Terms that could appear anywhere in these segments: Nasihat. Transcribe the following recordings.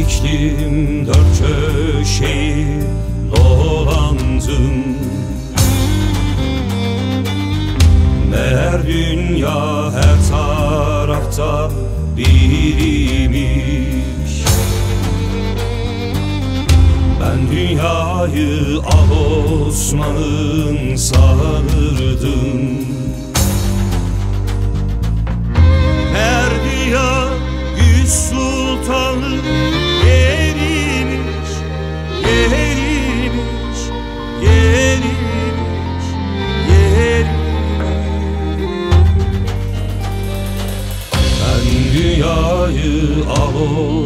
İçtim dört köşeyi dolandım, meğer dünya her tarafta biriymiş. Ben dünyayı Ağustos'un sanırdım. Her dünya yüz sultanı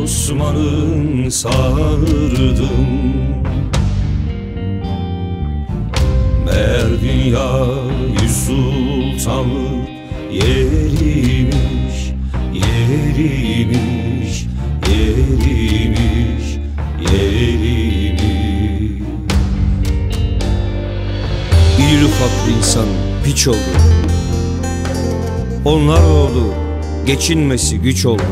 Osman'ın sardım. Meğer dünya yüz sultanlık yeriymiş, yeriymiş, yeriymiş, yeriymiş. Bir ufaklı insan piç oldu, onlar oldu, geçinmesi güç oldu.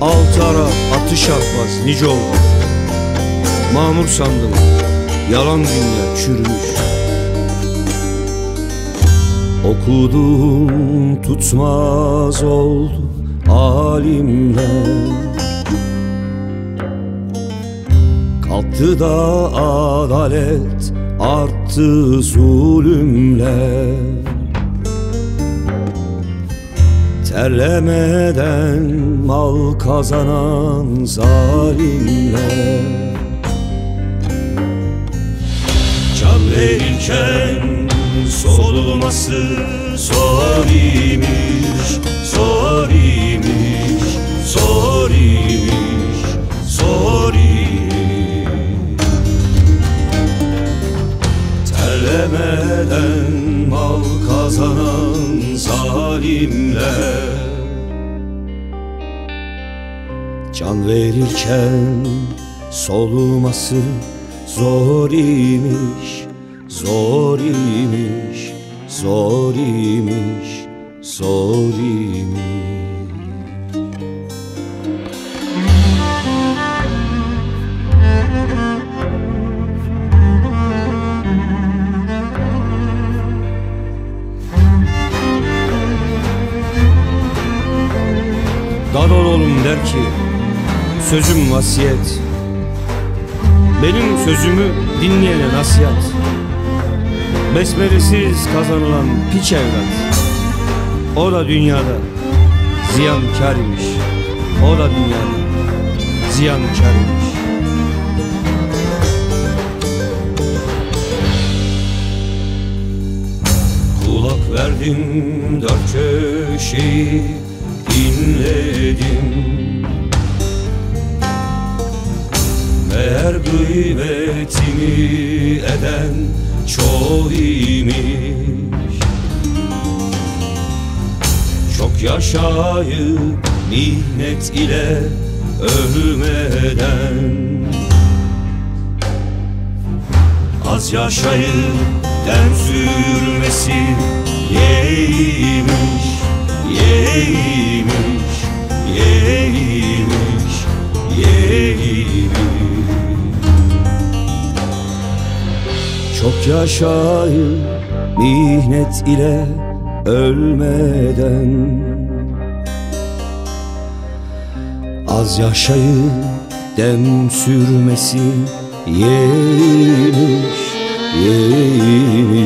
Altı ara atış atmaz nice oldu. Mamur sandım, yalan dünya çürümüş. Okudum tutmaz oldu alimler. Kalktı da adalet, arttı zulümler. Terlemeden mal kazanan zalimler. Can verirken solması zor imiş, zor imiş, zor imiş, zor imiş. Terlemeden mal kazanan zalimler. Can verirken soluması zor imiş, zor imiş, zor imiş, zor imiş. Dar ol oğlum der ki sözüm vasiyet, benim sözümü dinleyene nasihat. Besmelesiz kazanılan piç evlat, o da dünyada ziyankârmış, o da dünyada ziyankârmış. Kulak verdim dört köşeyi dinledim. Meğer gıybetimi eden çoğu imiş. Çok yaşayıp minnet ile ölmeden, az yaşayıp dem sürmesi yeğmiş, yeğmiş, yeğmiş, yeğmiş. Çok yaşayıp mihnet ile ölmeden, az yaşayıp dem sürmesi yeğmiş, yeğmiş.